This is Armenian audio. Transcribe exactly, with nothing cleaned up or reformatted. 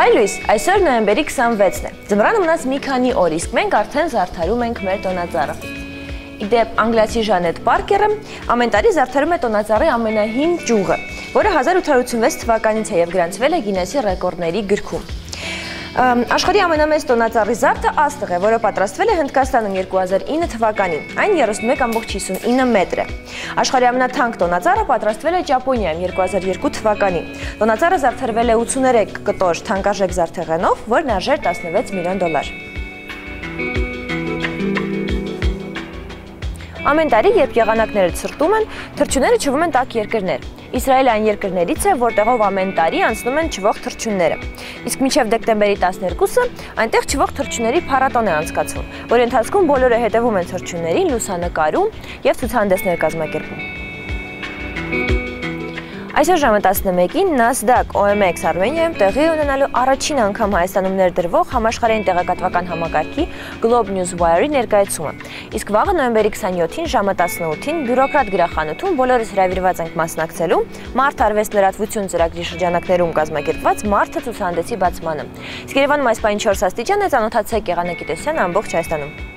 Այ Լյուիս, այսօր նոյեմբերի քսաներկուսն է, ձմռանը մնաց մի քանի օր, իսկ մենք արդեն զարդարում ենք մեր տոնածառը։ Ի դեպ, անգլիացի Ժանետ Պարկերը ամեն տարի զարդարում է տոնածառի ամենահին ճյուղը, որը հազար ութ հարյուր ութսունվեց թվականից է և գրանցվել է Գինեսի ռեկորդների գրքում։ Աշխարհի ամենամեծ տոնածառի զարդը աստղ է, որը պատրաստվել է Հնդկաստանում երկու հազար ինը թվականին, այն երեսունմեկ կόμma հիսունինը մետր է։ Աշխարհի ամենաթանկ տոնածառը պատրաստվել է Ճապոնիայում երկու հազար երկու թվականին։ Տոնածառը զարդարվել է ութսուներեք կտոր թանկարժեք զարդեղենով, որն արժեր տասնվեց միլիոն դոլար։ Ամեն տարի, երբ եղանակները ցրտում են, թռչունները չվում են տաք երկրներ։ Իսրայելը այն երկրներից է, որտեղով ամեն տարի անցնում են չվող թռչունները։ Իսկ մինչև դեկտեմբերի տասներկուսը այնտեղ չվող թռչունների փառատոն է անցկացվում, որի ընթացքում բոլորը հետևում են թռչուններին, լուսանկարում և ցուցահանդեսներ կազմակերպում։ Այսօր ժամը տասնմեկին Nasdaq O M X Armenia-ում տեղի ունենալու առաջին անգամ Հայաստանում ներդրվող համաշխարհային տեղեկատվական համակարգի Globe News Wire-ի ներկայացումը։ Իսկ վաղը նոյեմբերի քսանյոթին ժամը տասնութին Բյուրոկրատ գրախանութում բոլորս հրավիրված ենք մասնակցելու Մարտ արվեստ լրատվություն ծրագրի շրջանակներում կազմակերպված Մարտի ցուցահանդեսի բացմանը։ Իսկ Երևանում այս պահին չորս աստիճան է, ծանոթացեք եղանակի տեսան ամբողջ Հայաստանում։